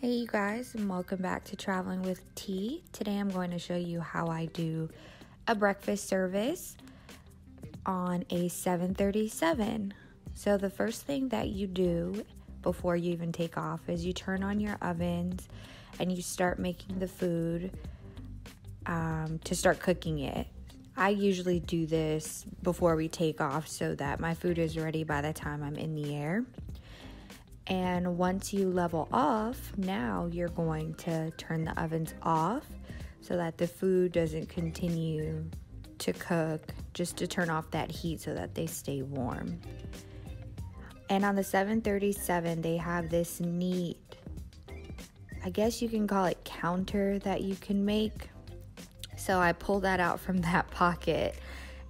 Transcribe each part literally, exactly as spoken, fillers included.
Hey you guys, and welcome back to Traveling With Tee. Today I'm going to show you how I do a breakfast service on a seven thirty-seven. So the first thing that you do before you even take off is you turn on your ovens and you start making the food um, to start cooking it. I usually do this before we take off so that my food is ready by the time I'm in the air. And once you level off, now you're going to turn the ovens off so that the food doesn't continue to cook, just to turn off that heat so that they stay warm. And on the seven thirty-seven, they have this neat, I guess you can call it counter, that you can make. So I pulled that out from that pocket,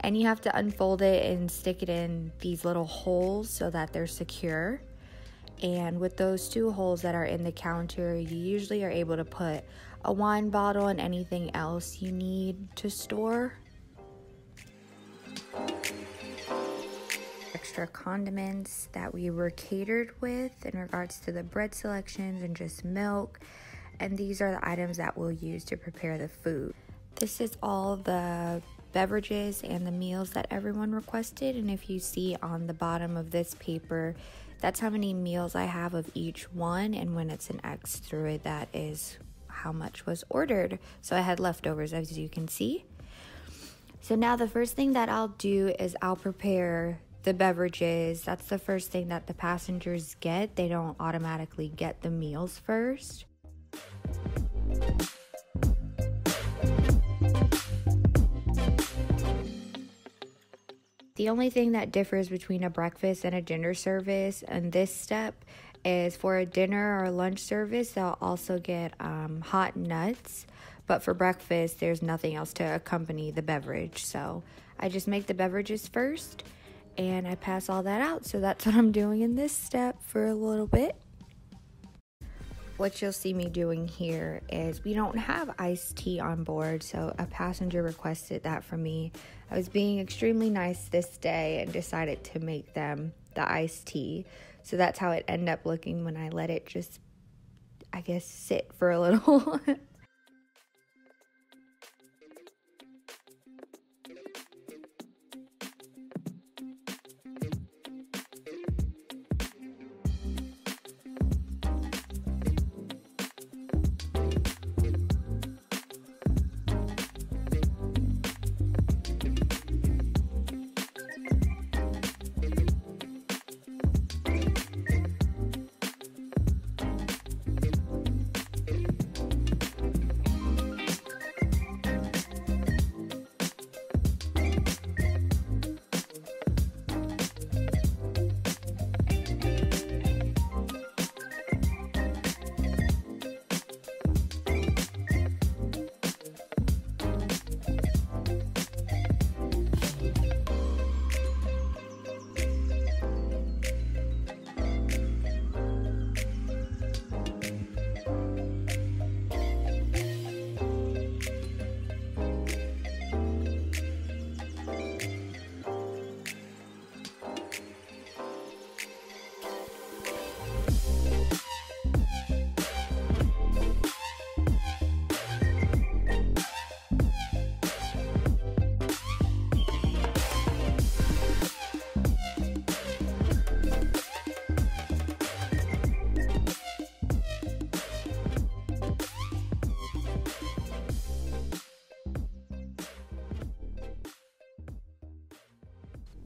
and you have to unfold it and stick it in these little holes so that they're secure. And with those two holes that are in the counter, you usually are able to put a wine bottle and anything else you need to store. Extra condiments that we were catered with in regards to the bread selections and just milk. And these are the items that we'll use to prepare the food. This is all the beverages and the meals that everyone requested. And if you see on the bottom of this paper, that's how many meals I have of each one, and when it's an extra, that is how much was ordered. So I had leftovers, as you can see. So now the first thing that I'll do is I'll prepare the beverages. That's the first thing that the passengers get. They don't automatically get the meals first. The only thing that differs between a breakfast and a dinner service and this step is for a dinner or lunch service, they'll also get um, hot nuts. But for breakfast, there's nothing else to accompany the beverage. So I just make the beverages first and I pass all that out. So that's what I'm doing in this step for a little bit. What you'll see me doing here is we don't have iced tea on board, so a passenger requested that from me. I was being extremely nice this day and decided to make them the iced tea. So that's how it ended up looking when I let it just, I guess, sit for a little.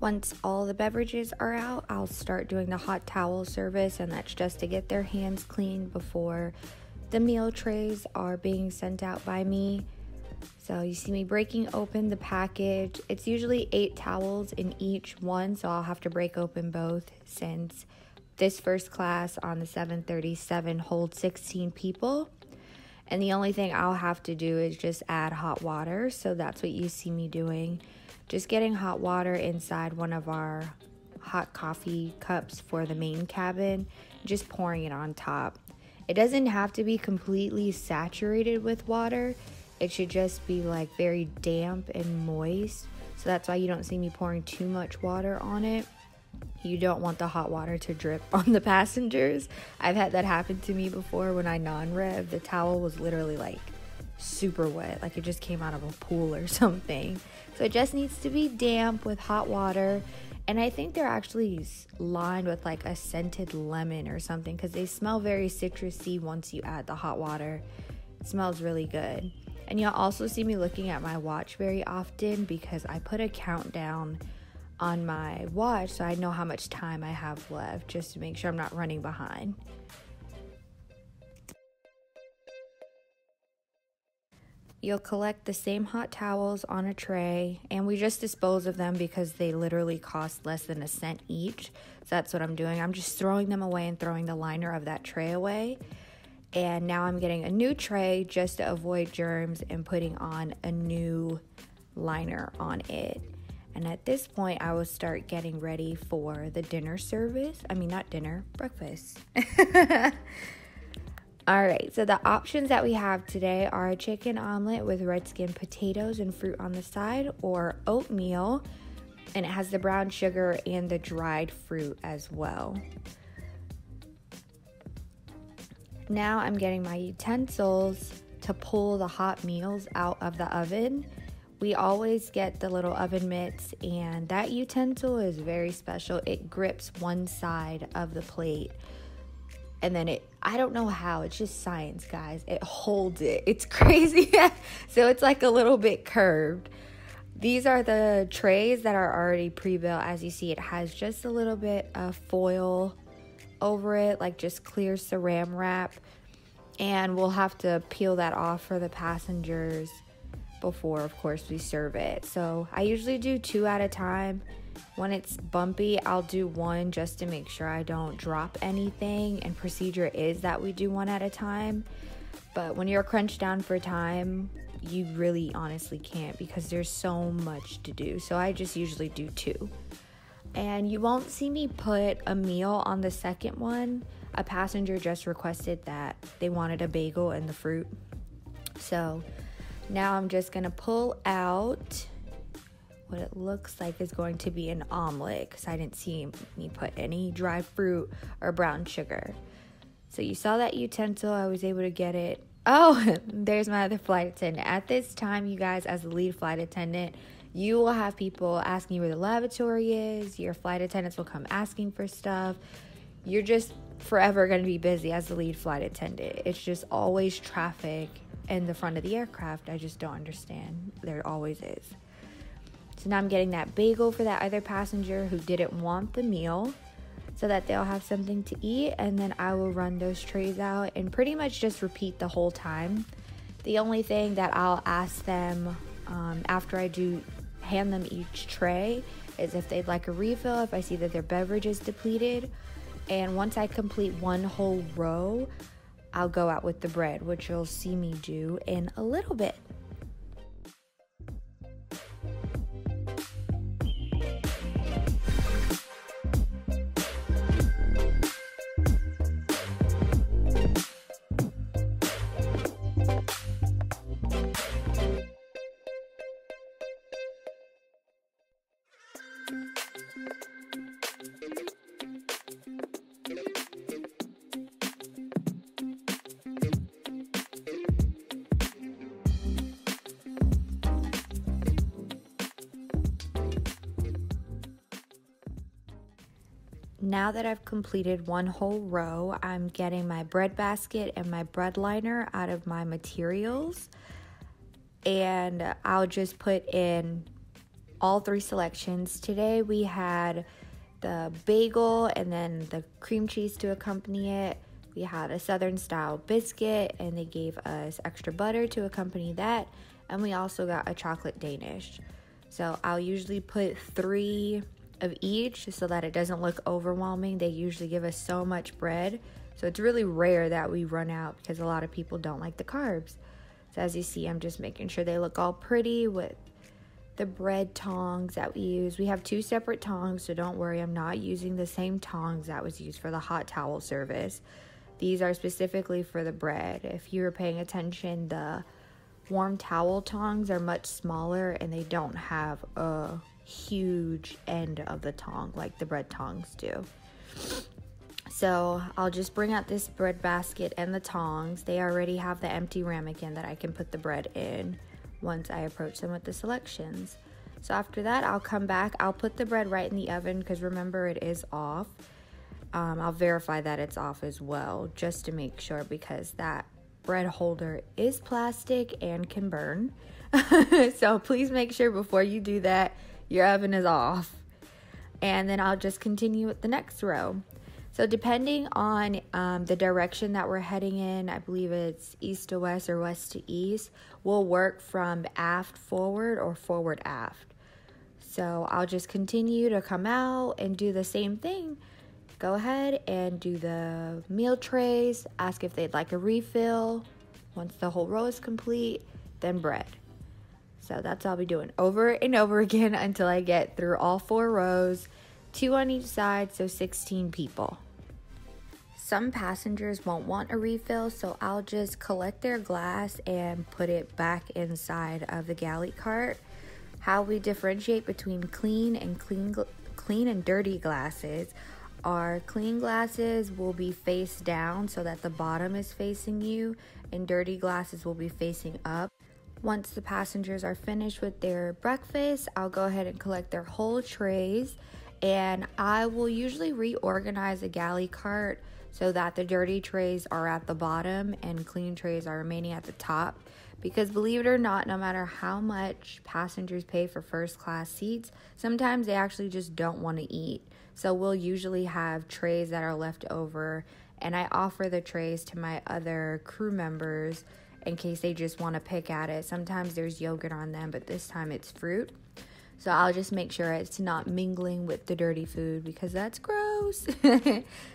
Once all the beverages are out, I'll start doing the hot towel service, and that's just to get their hands clean before the meal trays are being sent out by me. So you see me breaking open the package. It's usually eight towels in each one, so I'll have to break open both since this first class on the seven thirty-seven holds sixteen people. And the only thing I'll have to do is just add hot water, so that's what you see me doing. Just getting hot water inside one of our hot coffee cups for the main cabin, just pouring it on top. It doesn't have to be completely saturated with water. It should just be like very damp and moist. So that's why you don't see me pouring too much water on it. You don't want the hot water to drip on the passengers. I've had that happen to me before when I non-rev. The towel was literally like super wet, like it just came out of a pool or something. So it just needs to be damp with hot water. And I think they're actually lined with like a scented lemon or something, because they smell very citrusy once you add the hot water. It smells really good. And you'll also see me looking at my watch very often, because I put a countdown on my watch so I know how much time I have left, just to make sure I'm not running behind. You'll collect the same hot towels on a tray, and we just dispose of them because they literally cost less than a cent each. So that's what I'm doing. I'm just throwing them away and throwing the liner of that tray away. And now I'm getting a new tray just to avoid germs and putting on a new liner on it. And at this point, I will start getting ready for the dinner service. I mean, not dinner, breakfast. All right, so the options that we have today are a chicken omelet with red skin potatoes and fruit on the side, or oatmeal, and it has the brown sugar and the dried fruit as well. Now I'm getting my utensils to pull the hot meals out of the oven. We always get the little oven mitts, and that utensil is very special. It grips one side of the plate, and then it, I don't know how, it's just science, guys. It holds it. It's crazy. So it's like a little bit curved. These are the trays that are already pre-built. As you see, it has just a little bit of foil over it, like just clear saran wrap. And we'll have to peel that off for the passengers before, of course, we serve it. So I usually do two at a time. When it's bumpy, I'll do one just to make sure I don't drop anything, and procedure is that we do one at a time. But when you're crunched down for time, you really honestly can't, because there's so much to do. So I just usually do two. And you won't see me put a meal on the second one. A passenger just requested that they wanted a bagel and the fruit. So now I'm just gonna pull out what it looks like is going to be an omelet, because I didn't see me put any dried fruit or brown sugar. So you saw that utensil, I was able to get it. Oh, there's my other flight attendant. At this time, you guys, as the lead flight attendant, you will have people asking you where the lavatory is. Your flight attendants will come asking for stuff. You're just forever going to be busy as the lead flight attendant. It's just always traffic in the front of the aircraft. I just don't understand. There always is. So now I'm getting that bagel for that other passenger who didn't want the meal, so that they'll have something to eat. And then I will run those trays out and pretty much just repeat the whole time. The only thing that I'll ask them um, after I do hand them each tray is if they'd like a refill, if I see that their beverage is depleted. And once I complete one whole row, I'll go out with the bread, which you'll see me do in a little bit. Now that I've completed one whole row, I'm getting my bread basket and my bread liner out of my materials. And I'll just put in all three selections. Today we had the bagel and then the cream cheese to accompany it. We had a Southern style biscuit, and they gave us extra butter to accompany that. And we also got a chocolate Danish. So I'll usually put three of each so that it doesn't look overwhelming. They usually give us so much bread, so it's really rare that we run out, because a lot of people don't like the carbs. So as you see, I'm just making sure they look all pretty with the bread tongs that we use. We have two separate tongs, so don't worry, I'm not using the same tongs that was used for the hot towel service. These are specifically for the bread. If you were paying attention, the warm towel tongs are much smaller and they don't have a huge end of the tong like the bread tongs do. So I'll just bring out this bread basket and the tongs. They already have the empty ramekin that I can put the bread in once I approach them with the selections. So after that, I'll come back. I'll put the bread right in the oven because remember it is off. Um, I'll verify that it's off as well just to make sure, because that bread holder is plastic and can burn. So please make sure before you do that, your oven is off. And then I'll just continue with the next row. So depending on um, the direction that we're heading in, I believe it's east to west or west to east, we'll work from aft forward or forward aft. So I'll just continue to come out and do the same thing. Go ahead and do the meal trays, ask if they'd like a refill. Once the whole row is complete, then bread. So that's all I'll be doing over and over again until I get through all four rows. Two on each side, so sixteen people. Some passengers won't want a refill, so I'll just collect their glass and put it back inside of the galley cart. How we differentiate between clean and clean, clean and dirty glasses are clean glasses will be face down so that the bottom is facing you, and dirty glasses will be facing up. Once the passengers are finished with their breakfast, I'll go ahead and collect their whole trays. And I will usually reorganize a galley cart so that the dirty trays are at the bottom and clean trays are remaining at the top. Because believe it or not, no matter how much passengers pay for first class seats, sometimes they actually just don't want to eat. So we'll usually have trays that are left over, and I offer the trays to my other crew members in case they just want to pick at it. Sometimes there's yogurt on them, but this time it's fruit. So I'll just make sure it's not mingling with the dirty food because that's gross.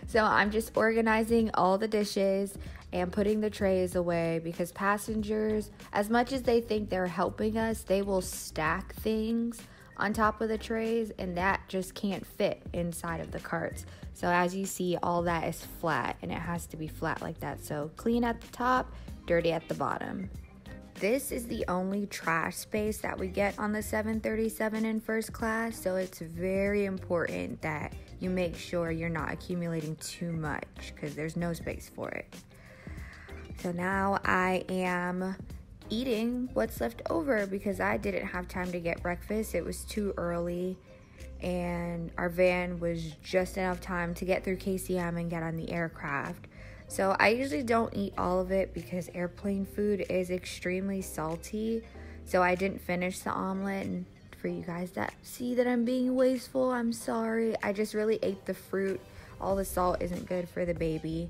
So I'm just organizing all the dishes and putting the trays away, because passengers, as much as they think they're helping us, they will stack things on top of the trays, and that just can't fit inside of the carts. So as you see, all that is flat, and it has to be flat like that. So clean at the top, dirty at the bottom. This is the only trash space that we get on the seven thirty-seven in first class, so it's very important that you make sure you're not accumulating too much because there's no space for it. So now I am eating what's left over because I didn't have time to get breakfast. It was too early, and our van was just enough time to get through K C M and get on the aircraft. So I usually don't eat all of it because airplane food is extremely salty. So I didn't finish the omelet. And for you guys that see that I'm being wasteful, I'm sorry. I just really ate the fruit. All the salt isn't good for the baby.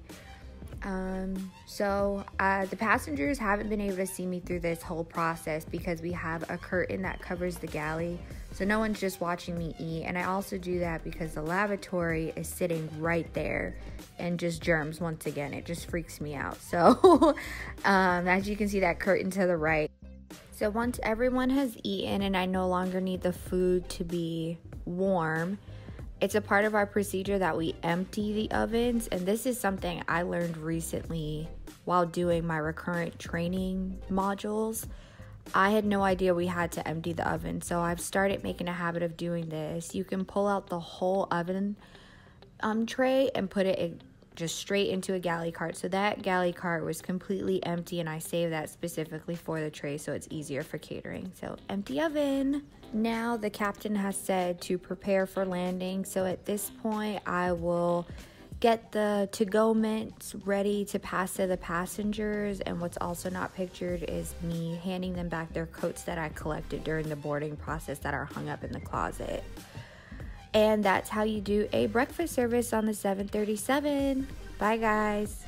Um, so uh, the passengers haven't been able to see me through this whole process because we have a curtain that covers the galley. So no one's just watching me eat. And I also do that because the lavatory is sitting right there, and just germs once again. It just freaks me out. So um, as you can see, that curtain to the right. So once everyone has eaten and I no longer need the food to be warm, it's a part of our procedure that we empty the ovens, and this is something I learned recently while doing my recurrent training modules. I had no idea we had to empty the oven, so I've started making a habit of doing this. You can pull out the whole oven um, tray and put it in, just straight into a galley cart. So that galley cart was completely empty, and I saved that specifically for the tray so it's easier for catering. So empty oven. Now the captain has said to prepare for landing. So at this point, I will get the to-go mints ready to pass to the passengers. And what's also not pictured is me handing them back their coats that I collected during the boarding process that are hung up in the closet. And that's how you do a breakfast service on the seven thirty-seven. Bye, guys.